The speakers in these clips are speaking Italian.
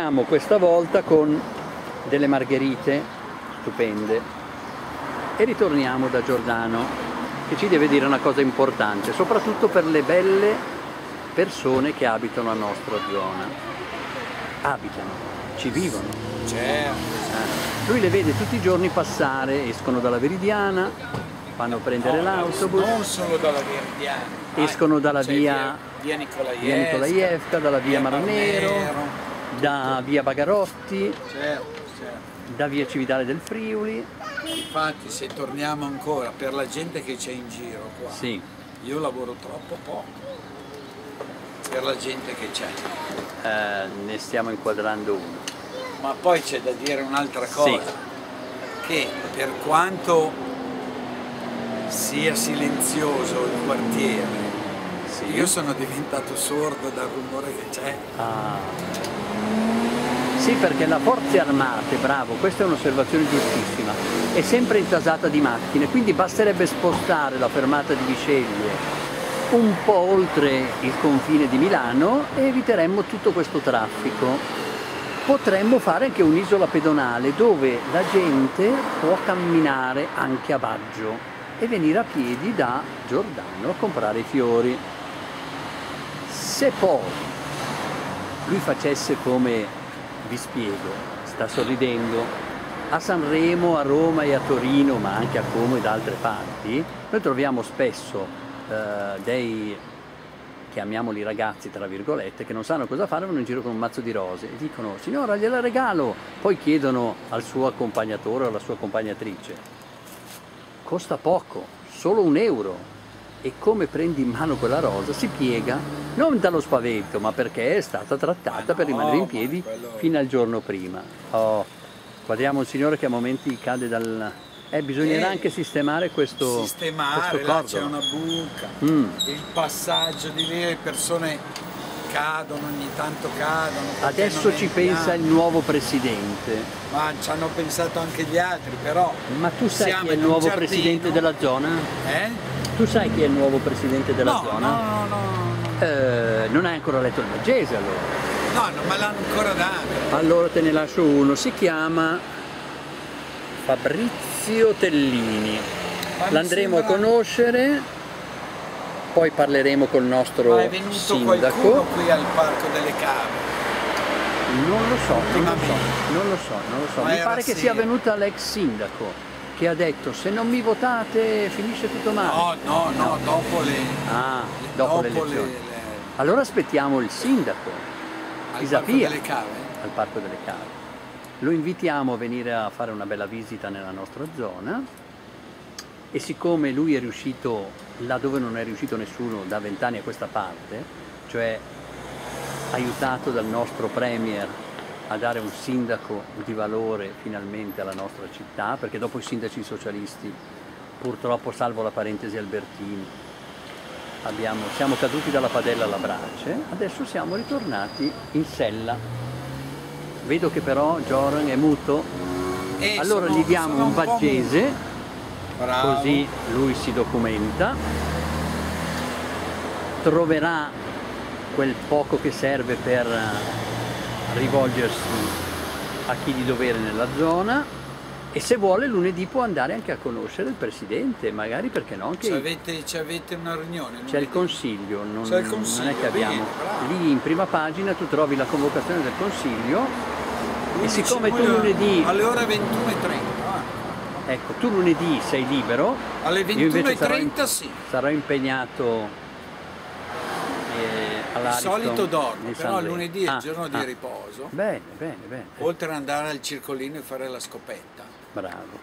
Siamo questa volta con delle margherite stupende e ritorniamo da Giordano, che ci deve dire una cosa importante, soprattutto per le belle persone che abitano la nostra zona. Abitano, ci vivono. Certo. Lui le vede tutti i giorni passare, escono dalla Veridiana, vanno a prendere l'autobus. Non solo dalla Veridiana. Escono dalla via Nicolaevka, dalla via Maronero. Da via Bagarotti, certo. Da via Cividale del Friuli. Infatti, se torniamo ancora per la gente che c'è in giro qua, sì. Io lavoro troppo poco per la gente che c'è. Ne stiamo inquadrando uno. Ma poi c'è da dire un'altra cosa, sì. Che per quanto sia silenzioso il quartiere, sì. Io sono diventato sordo dal rumore che c'è. Sì, perché la forze armate, bravo, questa è un'osservazione giustissima, è sempre intasata di macchine, quindi basterebbe spostare la fermata di Bisceglie un po' oltre il confine di Milano e eviteremmo tutto questo traffico. Potremmo fare anche un'isola pedonale dove la gente può camminare anche a Baggio e venire a piedi da Giordano a comprare i fiori. Se poi lui facesse come... vi spiego, sta sorridendo, a Sanremo, a Roma e a Torino, ma anche a Como e da altre parti, noi troviamo spesso dei, chiamiamoli ragazzi tra virgolette, che non sanno cosa fare, vanno in giro con un mazzo di rose e dicono signora gliela regalo, poi chiedono al suo accompagnatore o alla sua accompagnatrice, costa poco, solo €1, e come prendi in mano quella rosa si piega. Non dallo spavento, ma perché è stata trattata per rimanere in piedi fino al giorno prima. Oh, guardiamo un signore che a momenti cade dal... bisognerà anche sistemare questo... Sistemare, là c'è una buca, il passaggio di lì, le persone cadono, ogni tanto cadono. Adesso ci pensa il nuovo presidente. Ma ci hanno pensato anche gli altri, però... Ma tu sai chi è il nuovo presidente della zona? Tu sai chi è il nuovo presidente della zona? No. Non hai ancora letto il Maggese, allora? No, non me l'hanno ancora dato. Allora te ne lascio uno, si chiama Fabrizio Tellini. L'andremo a conoscere, poi parleremo col nostro sindaco. Ma è venuto qualcuno qui al Parco delle Cave? Non lo so. Mi pare che sia venuta l'ex sindaco, che ha detto se non mi votate finisce tutto male. No, dopo le elezioni. Allora aspettiamo il sindaco Isapia al Parco delle Cave. Lo invitiamo a venire a fare una bella visita nella nostra zona e siccome lui è riuscito là dove non è riuscito nessuno da 20 anni a questa parte, cioè aiutato dal nostro premier a dare un sindaco di valore finalmente alla nostra città, perché dopo i sindaci socialisti, purtroppo salvo la parentesi Albertini, siamo caduti dalla padella alla brace, adesso siamo ritornati in sella. Vedo che però Joran è muto, allora gli diamo un Maggese, così lui si documenta, troverà quel poco che serve per... rivolgersi a chi di dovere nella zona e se vuole lunedì può andare anche a conoscere il presidente, magari perché no? C'avete una riunione? C'è il consiglio, non è che abbiamo. Lì in prima pagina tu trovi la convocazione del consiglio e siccome tu lunedì... Alle ore 21:30. Ecco, tu lunedì sei libero. Alle 21:30 sì. Sarò impegnato... Di solito dormo, però lunedì è il giorno di riposo. Bene. Oltre ad andare al circolino e fare la scopetta. Bravo.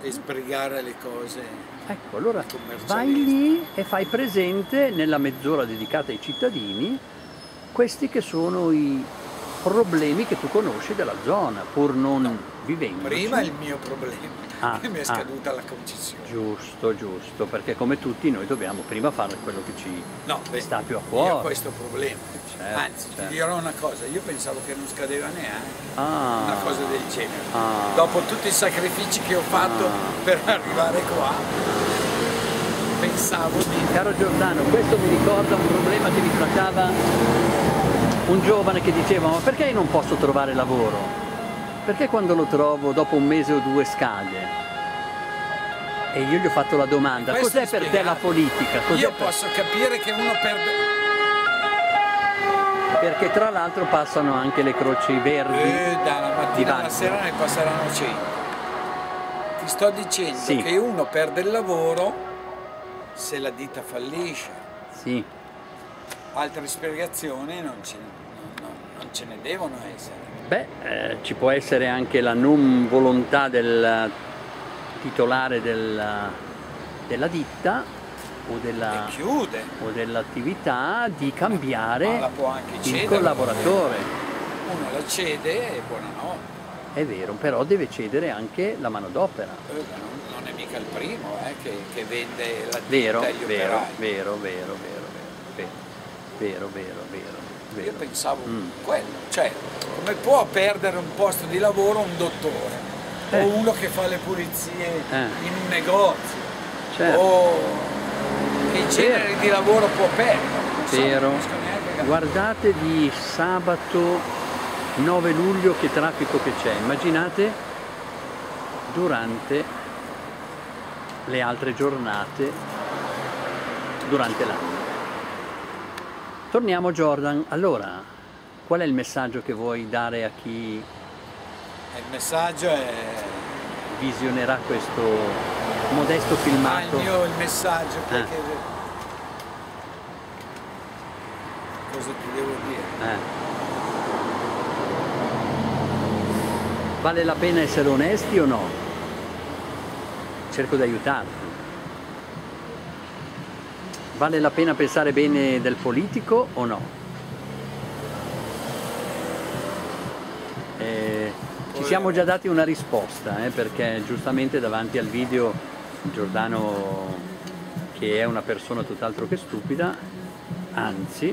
E sbrigare le cose. Ecco, allora vai lì e fai presente nella mezz'ora dedicata ai cittadini questi che sono i problemi che tu conosci della zona, pur non vivendoci. Prima il mio problema. Che mi è scaduta la concessione. Giusto, perché come tutti noi dobbiamo prima fare quello che ci sta più a cuore. Io ho questo problema. Certo, Anzi, ti dirò una cosa, io pensavo che non scadeva neanche una cosa del genere. Dopo tutti i sacrifici che ho fatto per arrivare qua, pensavo di... Caro Giordano, questo mi ricorda un problema che mi trattava un giovane che diceva: ma perché non posso trovare lavoro? Perché quando lo trovo dopo un mese o due scade? E io gli ho fatto la domanda: cos'è per te la politica? Io posso capire che uno perde... Perché tra l'altro passano anche le croci verdi. Dalla mattina alla sera ne passeranno 100. Ti sto dicendo che uno perde il lavoro se la ditta fallisce. Sì. Altre spiegazioni non ce ne devono essere. Beh, ci può essere anche la non volontà del titolare della ditta o dell'attività di cambiare il collaboratore. Uno la cede e buonanotte. È vero, però deve cedere anche la manodopera. Non è mica il primo che vende la ditta agli operai. Vero. Io pensavo quello, cioè come può perdere un posto di lavoro un dottore o uno che fa le pulizie in un negozio, o che genere di lavoro può perdere? Guardate di sabato 9 luglio che traffico che c'è, immaginate durante le altre giornate durante l'anno. Torniamo Jordan, allora qual è il messaggio che vuoi dare a chi visionerà questo modesto filmato? Il messaggio perché cosa ti devo dire? Vale la pena essere onesti o no? Cerco di aiutarti. Vale la pena pensare bene del politico o no? Ci siamo già dati una risposta, perché giustamente davanti al video Giordano, che è una persona tutt'altro che stupida, anzi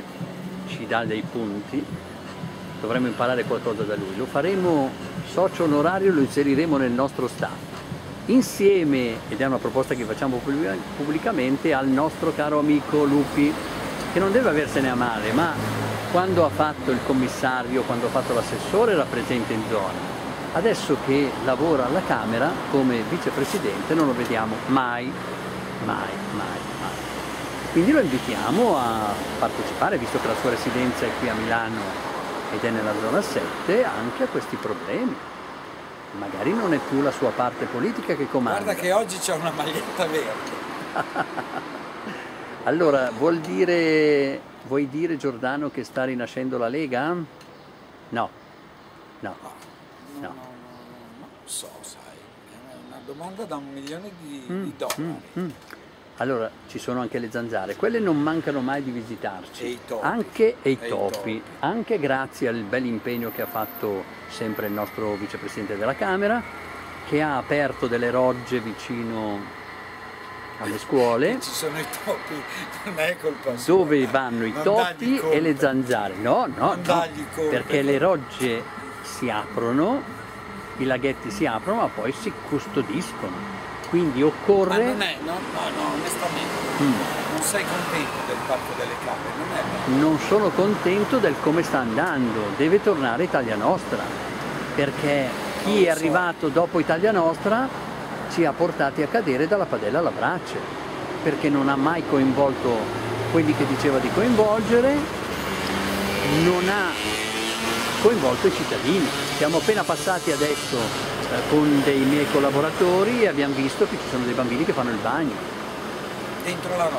ci dà dei punti, dovremmo imparare qualcosa da lui. Lo faremo socio onorario, lo inseriremo nel nostro staff insieme, ed è una proposta che facciamo pubblicamente, al nostro caro amico Lupi, che non deve aversene a male, ma quando ha fatto il commissario, quando ha fatto l'assessore, era presente in zona. Adesso che lavora alla Camera come vicepresidente non lo vediamo mai. Quindi lo invitiamo a partecipare, visto che la sua residenza è qui a Milano ed è nella zona 7, anche a questi problemi. Magari non è più la sua parte politica che comanda. Guarda che oggi c'è una maglietta verde. Allora, vuoi dire Giordano che sta rinascendo la Lega? No. Non so, sai, è una domanda da $1.000.000. Allora, ci sono anche le zanzare, quelle non mancano mai di visitarci, e i topi, anche grazie al bel impegno che ha fatto sempre il nostro vicepresidente della Camera, che ha aperto delle rogge vicino alle scuole. Ci sono i topi, non è colpa sua. Dove vanno i topi e le zanzare? No, perché le rogge si aprono, i laghetti si aprono, ma poi si custodiscono. Quindi occorre... Ma non è, onestamente, non sei contento del Parco delle Cave? Non sono contento del come sta andando, deve tornare Italia Nostra, perché chi è arrivato dopo Italia Nostra ci ha portati a cadere dalla padella alla brace, perché non ha mai coinvolto quelli che diceva di coinvolgere, non ha coinvolto i cittadini. Siamo appena passati adesso con dei miei collaboratori e abbiamo visto che ci sono dei bambini che fanno il bagno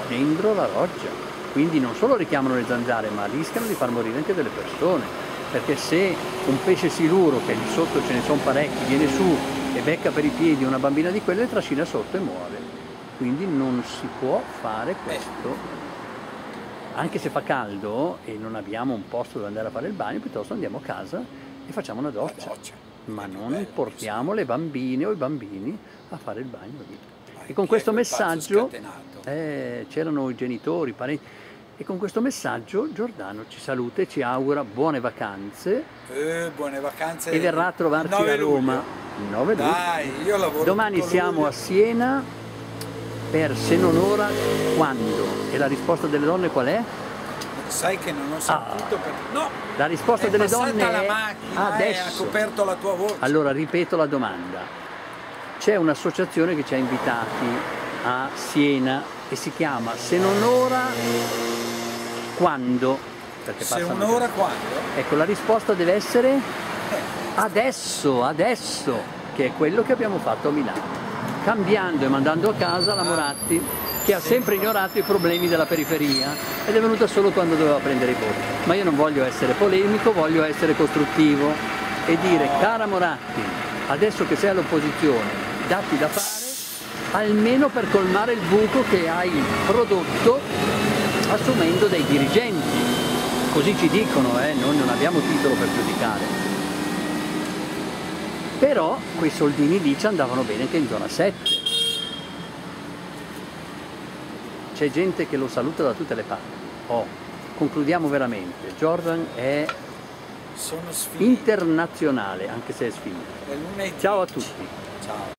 dentro la roccia, quindi non solo richiamano le zanzare, ma rischiano di far morire anche delle persone, perché se un pesce siluro, che lì sotto ce ne sono parecchi, viene su e becca per i piedi una bambina di quelle, le trascina sotto e muore. Quindi non si può fare questo. Anche se fa caldo e non abbiamo un posto dove andare a fare il bagno, piuttosto andiamo a casa e facciamo una doccia, ma non portiamo le bambine o i bambini a fare il bagno lì. E con questo messaggio c'erano i genitori, i parenti, e con questo messaggio Giordano ci saluta e ci augura buone vacanze, e verrà a trovarci a Roma 9 luglio. Io lavoro domani, siamo a Siena per Se non ora quando, e la risposta delle donne qual è? Sai che non ho sentito perché... No, la risposta delle donne è... la macchina adesso. E ha coperto la tua voce. Allora ripeto la domanda. C'è un'associazione che ci ha invitati a Siena e si chiama Se non ora quando. Perché Se un'ora quando? Ecco, la risposta deve essere adesso, adesso, che è quello che abbiamo fatto a Milano. Cambiando e mandando a casa la Moratti, che ha sempre ignorato i problemi della periferia ed è venuta solo quando doveva prendere i voti. Ma io non voglio essere polemico, voglio essere costruttivo e dire: cara Moratti, adesso che sei all'opposizione, datti da fare almeno per colmare il buco che hai prodotto assumendo dei dirigenti. Così ci dicono, noi non abbiamo titolo per giudicare. Però quei soldini lì ci andavano bene anche in zona 7. C'è gente che lo saluta da tutte le parti. Concludiamo veramente. Jordan è internazionale, anche se è sfinito. Ciao a tutti. Ciao.